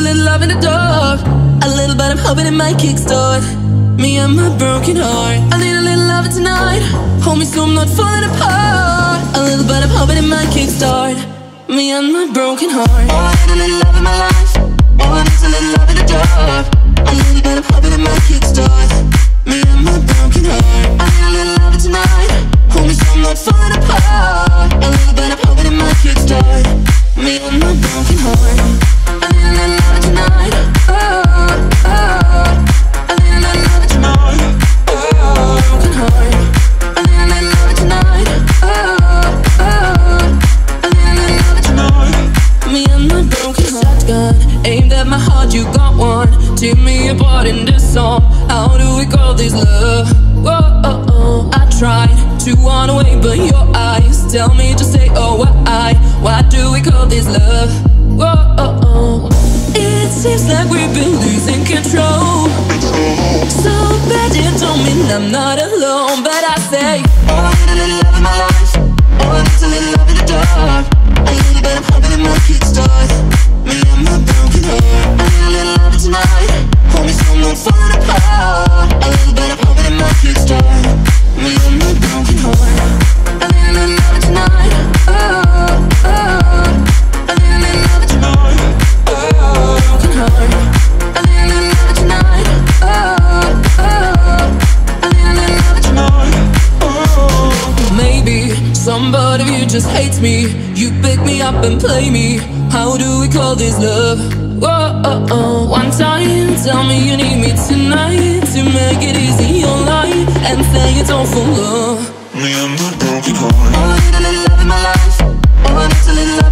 fell in love in the dark. A little but I'm hoping it might kickstart me and my broken heart. I need a little love tonight, hold me so I'm not falling apart. A little but I'm hoping it might kickstart me and my broken heart. Oh, I need a little love in my life. Oh, I need a little love in the dark. A little but I'm hoping it might kickstart me and my broken heart. I need a little love tonight, hold me so I'm not falling apart. A little but I'm hoping it might kickstart me and my broken heart. Tell me just say oh why do we call this love? Whoa, oh, oh. It seems like we've been losing control. So bad you told me I'm not alone, but I say oh, I need a little love in my life. Oh, I need a little love in the dark. A little bit I'm hoping it might kickstart me and my broken heart. I need a little love tonight, hold me so I'm not falling apart. A little bit I'm hoping it might kickstart me and my broken heart. Somebody of you just hates me. You pick me up and play me. How do we call this love? Whoa, oh, oh. One time, tell me you need me tonight. To make it easy, you'll lie and say it's all for love. Me and my broken heart. Oh, I need a little love in my life. Oh, I need a little love.